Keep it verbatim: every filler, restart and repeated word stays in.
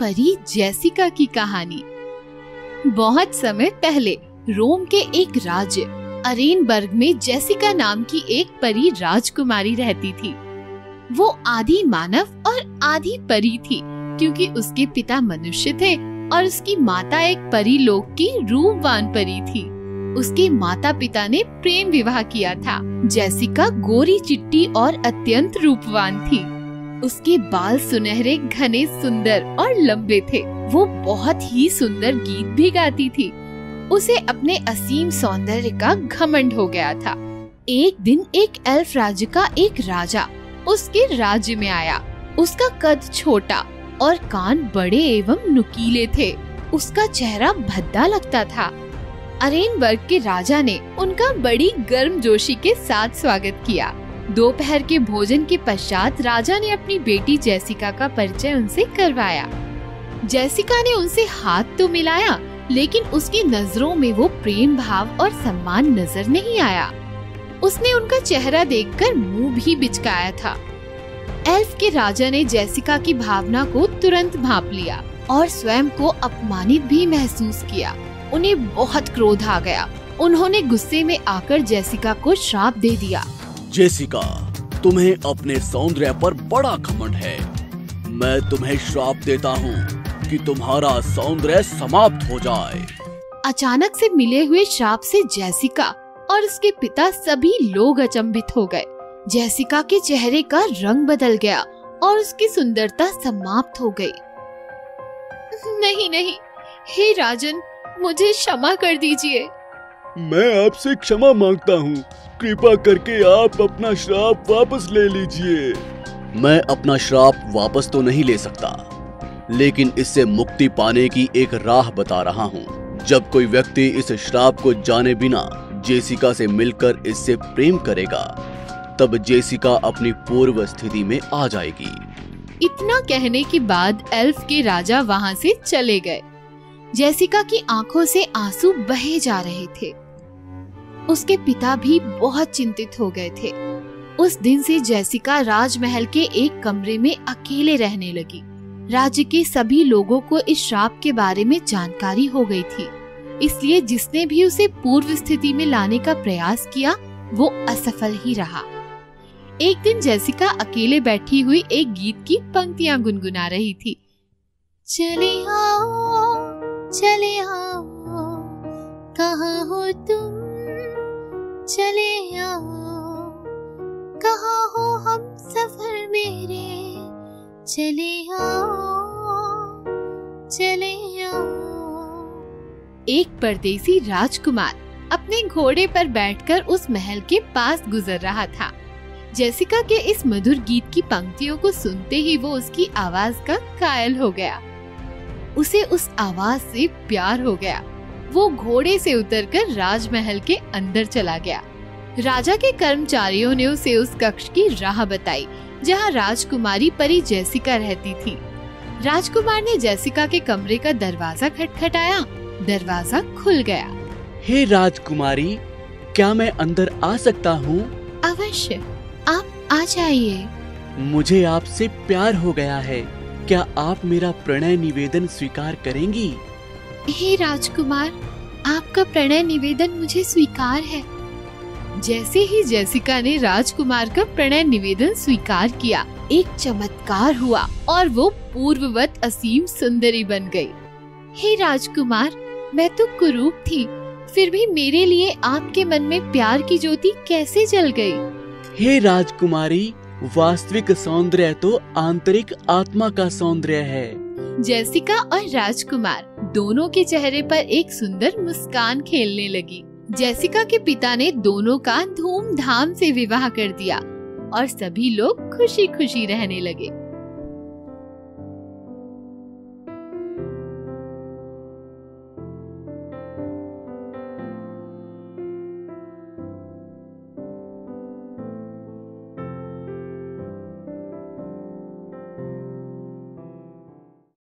परी जेसिका की कहानी। बहुत समय पहले रोम के एक राज्य अरेनबर्ग में जेसिका नाम की एक परी राजकुमारी रहती थी। वो आधी मानव और आधी परी थी क्योंकि उसके पिता मनुष्य थे और उसकी माता एक परी लोक की रूपवान परी थी। उसके माता पिता ने प्रेम विवाह किया था। जेसिका गोरी चिट्टी और अत्यंत रूपवान थी। उसके बाल सुनहरे घने सुंदर और लंबे थे। वो बहुत ही सुंदर गीत भी गाती थी। उसे अपने असीम सौंदर्य का घमंड हो गया था। एक दिन एक एल्फ राज्य का एक राजा उसके राज्य में आया। उसका कद छोटा और कान बड़े एवं नुकीले थे। उसका चेहरा भद्दा लगता था। अरेनबर्ग के राजा ने उनका बड़ी गर्मजोशी के साथ स्वागत किया। दोपहर के भोजन के पश्चात राजा ने अपनी बेटी जेसिका का परिचय उनसे करवाया। जेसिका ने उनसे हाथ तो मिलाया लेकिन उसकी नजरों में वो प्रेम भाव और सम्मान नजर नहीं आया। उसने उनका चेहरा देखकर मुंह भी बिचकाया था। एल्फ के राजा ने जेसिका की भावना को तुरंत भांप लिया और स्वयं को अपमानित भी महसूस किया। उन्हें बहुत क्रोध आ गया। उन्होंने गुस्से में आकर जेसिका को श्राप दे दिया। जेसिका, तुम्हें अपने सौंदर्य पर बड़ा घमंड है। मैं तुम्हें श्राप देता हूँ कि तुम्हारा सौंदर्य समाप्त हो जाए। अचानक से मिले हुए श्राप से जेसिका और उसके पिता सभी लोग अचंभित हो गए। जेसिका के चेहरे का रंग बदल गया और उसकी सुंदरता समाप्त हो गई। नहीं नहीं, हे राजन, मुझे क्षमा कर दीजिए। मैं आपसे क्षमा मांगता हूँ। कृपा करके आप अपना श्राप वापस ले लीजिए। मैं अपना श्राप वापस तो नहीं ले सकता, लेकिन इससे मुक्ति पाने की एक राह बता रहा हूँ। जब कोई व्यक्ति इस श्राप को जाने बिना जेसिका से मिलकर इससे प्रेम करेगा, तब जेसिका अपनी पूर्व स्थिति में आ जाएगी। इतना कहने के बाद एल्फ के राजा वहाँ से चले गए। जेसिका की आंखों से आंसू बहे जा रहे थे। उसके पिता भी बहुत चिंतित हो गए थे। उस दिन से जेसिका राजमहल के एक कमरे में अकेले रहने लगी। राज्य के सभी लोगों को इस श्राप के बारे में जानकारी हो गई थी, इसलिए जिसने भी उसे पूर्व स्थिति में लाने का प्रयास किया वो असफल ही रहा। एक दिन जेसिका अकेले बैठी हुई एक गीत की पंक्तियां गुनगुना रही थी। चले आओ चले आओ कहाँ हो तुम, चले आओ कहाँ हो हम सफर मेरे, चले आओ चले आओ। एक परदेसी राजकुमार अपने घोड़े पर बैठकर उस महल के पास गुजर रहा था। जेसिका के इस मधुर गीत की पंक्तियों को सुनते ही वो उसकी आवाज का कायल हो गया। उसे उस आवाज से प्यार हो गया। वो घोड़े से उतरकर राजमहल के अंदर चला गया। राजा के कर्मचारियों ने उसे उस कक्ष की राह बताई जहां राजकुमारी परी जेसिका रहती थी। राजकुमार ने जेसिका के कमरे का दरवाजा खटखटाया। दरवाजा खुल गया। हे राजकुमारी, क्या मैं अंदर आ सकता हूँ? अवश्य, आप आ जाइए। मुझे आपसे प्यार हो गया है। क्या आप मेरा प्रणय निवेदन स्वीकार करेंगी? हे राजकुमार, आपका प्रणय निवेदन मुझे स्वीकार है। जैसे ही जेसिका ने राजकुमार का प्रणय निवेदन स्वीकार किया, एक चमत्कार हुआ और वो पूर्ववत असीम सुंदरी बन गई। हे राजकुमार, मैं तो कुरूप थी, फिर भी मेरे लिए आपके मन में प्यार की ज्योति कैसे जल गई? हे राजकुमारी, वास्तविक सौंदर्य तो आंतरिक आत्मा का सौंदर्य है। जेसिका और राजकुमार दोनों के चेहरे पर एक सुंदर मुस्कान खेलने लगी। जेसिका के पिता ने दोनों का धूमधाम से विवाह कर दिया और सभी लोग खुशी खुशी रहने लगे।